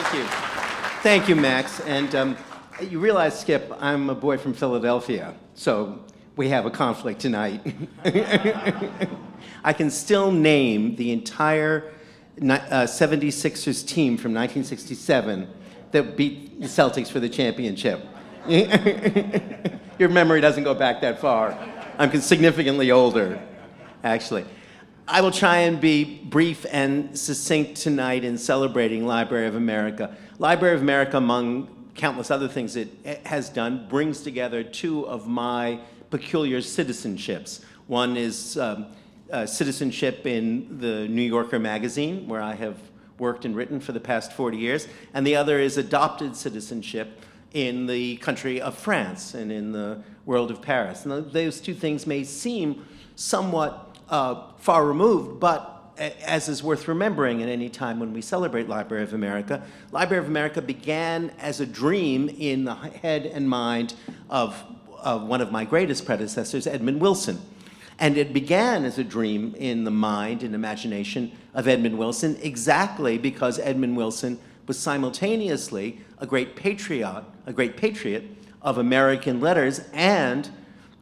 Thank you. Thank you, Max. And you realize, Skip, I'm a boy from Philadelphia, so we have a conflict tonight. I can still name the entire 76ers team from 1967 that beat the Celtics for the championship. Your memory doesn't go back that far. I'm significantly older, actually. I will try and be brief and succinct tonight in celebrating Library of America. Library of America, among countless other things it has done, brings together two of my peculiar citizenships. One is citizenship in the New Yorker magazine, where I have worked and written for the past 40 years, and the other is adopted citizenship in the country of France and in the world of Paris. And those two things may seem somewhat far removed, but as is worth remembering at any time when we celebrate Library of America, Library of America began as a dream in the head and mind of one of my greatest predecessors, Edmund Wilson. And it began as a dream in the mind and imagination of Edmund Wilson exactly because Edmund Wilson was simultaneously a great patriot of American letters and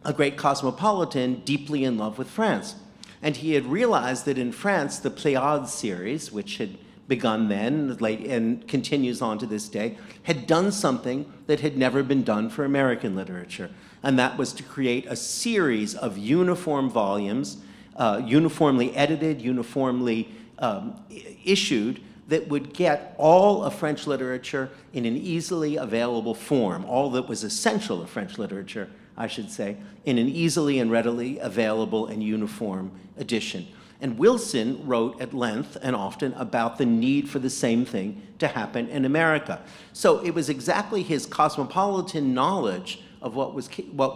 a great cosmopolitan deeply in love with France. And he had realized that in France, the Pléiade series, which had begun then and continues on to this day, had done something that had never been done for American literature. And that was to create a series of uniform volumes, uniformly edited, uniformly issued, that would get all of French literature in an easily available form, all that was essential of French literature, I should say, in an easily and readily available and uniform edition. And Wilson wrote at length and often about the need for the same thing to happen in America. So it was exactly his cosmopolitan knowledge of what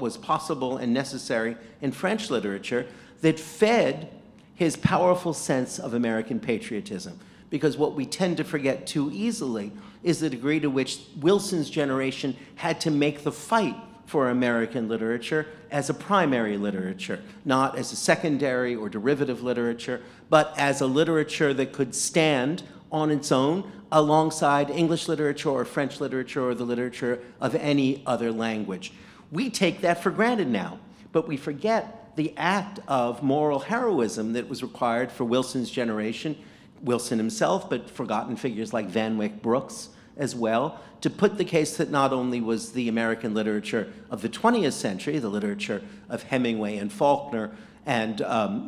was possible and necessary in French literature that fed his powerful sense of American patriotism. Because what we tend to forget too easily is the degree to which Wilson's generation had to make the fight for American literature as a primary literature, not as a secondary or derivative literature, but as a literature that could stand on its own alongside English literature or French literature or the literature of any other language. We take that for granted now, but we forget the act of moral heroism that was required for Wilson's generation, Wilson himself, but forgotten figures like Van Wyck Brooks as well, to put the case that not only was the American literature of the 20th century, the literature of Hemingway and Faulkner, and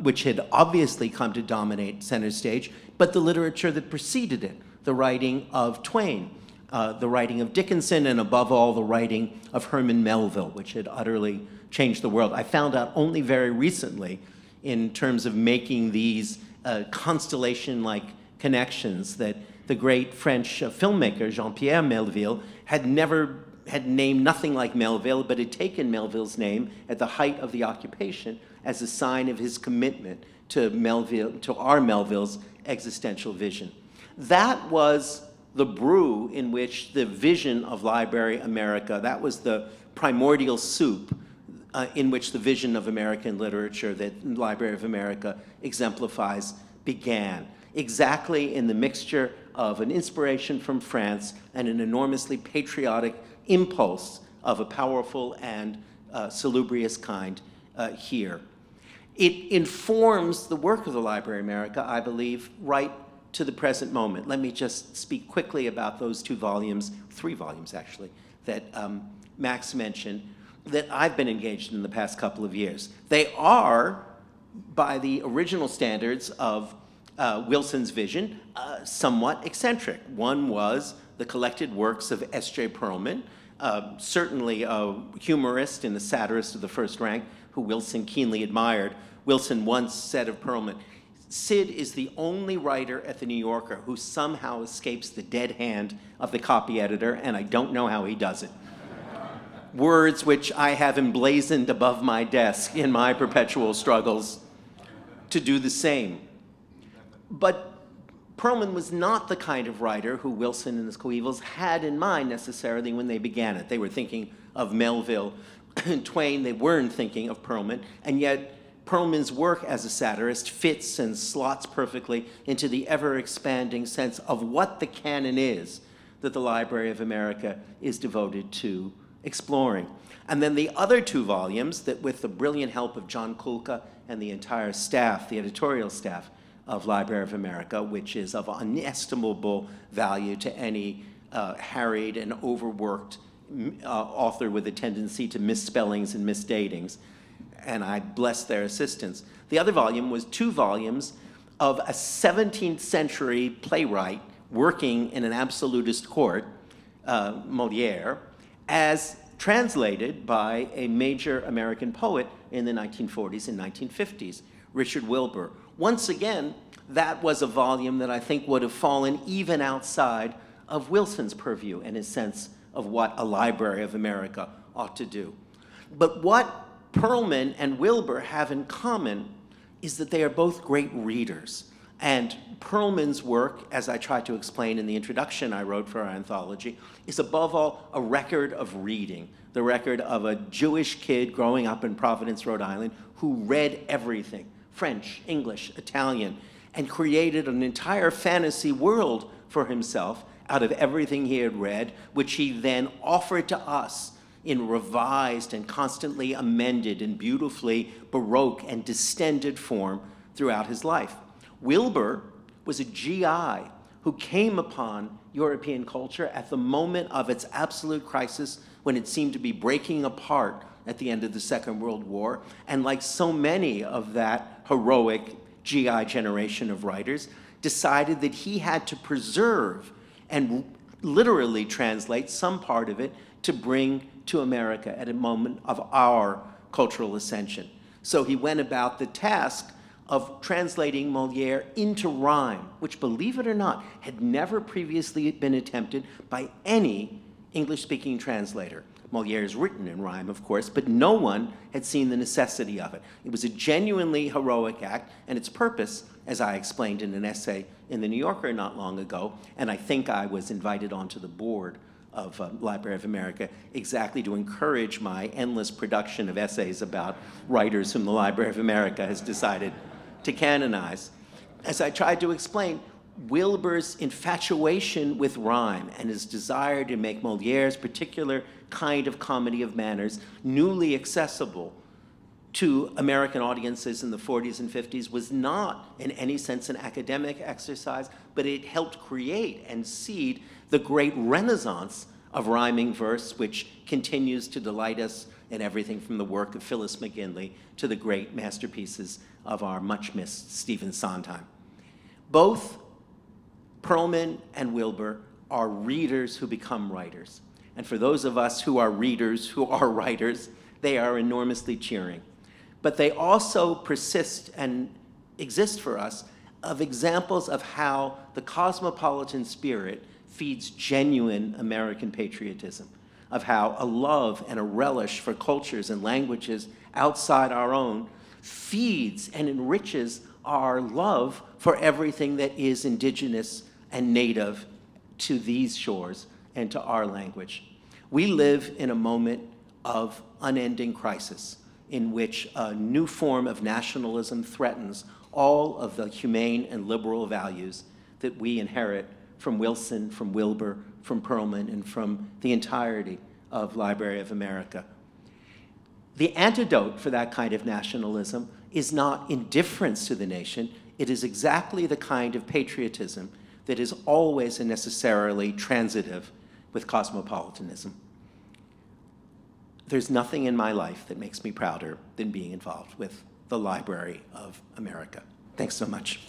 which had obviously come to dominate center stage, but the literature that preceded it, the writing of Twain, the writing of Dickinson, and above all, the writing of Herman Melville, which had utterly changed the world. I found out only very recently, in terms of making these constellation-like connections, that the great French filmmaker Jean-Pierre Melville had named nothing like Melville, but had taken Melville's name at the height of the occupation as a sign of his commitment to Melville, to R. Melville's existential vision. That was the brew in which the vision of Library America, that was the primordial soup in which the vision of American literature that Library of America exemplifies began, exactly in the mixture of an inspiration from France and an enormously patriotic impulse of a powerful and salubrious kind here. It informs the work of the Library of America, I believe, right to the present moment. Let me just speak quickly about those two volumes, three volumes actually, that Max mentioned, that I've been engaged in the past couple of years. They are, by the original standards of Wilson's vision, somewhat eccentric. One was the collected works of S. J. Perelman, certainly a humorist and a satirist of the first rank who Wilson keenly admired. Wilson once said of Perelman, "Sid is the only writer at The New Yorker who somehow escapes the dead hand of the copy editor, and I don't know how he does it." Words which I have emblazoned above my desk in my perpetual struggles to do the same. But Perelman was not the kind of writer who Wilson and his coevals had in mind necessarily when they began it. They were thinking of Melville and Twain. They weren't thinking of Perelman. And yet Perelman's work as a satirist fits and slots perfectly into the ever-expanding sense of what the canon is that the Library of America is devoted to exploring. And then the other two volumes that, with the brilliant help of John Kulka and the entire staff, the editorial staff of Library of America, which is of inestimable value to any harried and overworked author with a tendency to misspellings and misdatings, and I bless their assistance. The other volume was two volumes of a 17th century playwright working in an absolutist court, Molière, as translated by a major American poet in the 1940s and 1950s, Richard Wilbur. Once again, that was a volume that I think would have fallen even outside of Wilson's purview and his sense of what a Library of America ought to do. But what Perelman and Wilbur have in common is that they are both great readers. And Perelman's work, as I tried to explain in the introduction I wrote for our anthology, is above all a record of reading, the record of a Jewish kid growing up in Providence, Rhode Island, who read everything, French, English, Italian, and created an entire fantasy world for himself out of everything he had read, which he then offered to us in revised and constantly amended and beautifully Baroque and distended form throughout his life. Wilbur was a GI who came upon European culture at the moment of its absolute crisis, when it seemed to be breaking apart at the end of the Second World War. And like so many of that heroic GI generation of writers, decided that he had to preserve and literally translate some part of it to bring to America at a moment of our cultural ascension. So he went about the task of translating Molière into rhyme, which, believe it or not, had never previously been attempted by any English-speaking translator. Molière is written in rhyme, of course, but no one had seen the necessity of it. It was a genuinely heroic act, and its purpose, as I explained in an essay in The New Yorker not long ago, and I think I was invited onto the board of Library of America exactly to encourage my endless production of essays about writers whom the Library of America has decided to canonize. As I tried to explain, Wilbur's infatuation with rhyme and his desire to make Molière's particular kind of comedy of manners newly accessible to American audiences in the 40s and 50s was not in any sense an academic exercise, but it helped create and seed the great renaissance of rhyming verse, which continues to delight us in everything from the work of Phyllis McGinley to the great masterpieces of our much-missed Stephen Sondheim. Both Perelman and Wilbur are readers who become writers. And for those of us who are readers who are writers, they are enormously cheering. But they also persist and exist for us of examples of how the cosmopolitan spirit feeds genuine American patriotism, of how a love and a relish for cultures and languages outside our own feeds and enriches our love for everything that is indigenous and native to these shores and to our language. We live in a moment of unending crisis in which a new form of nationalism threatens all of the humane and liberal values that we inherit from Wilson, from Wilbur, from Perelman, and from the entirety of Library of America. The antidote for that kind of nationalism is not indifference to the nation. It is exactly the kind of patriotism that is always and necessarily transitive with cosmopolitanism. There's nothing in my life that makes me prouder than being involved with the Library of America. Thanks so much.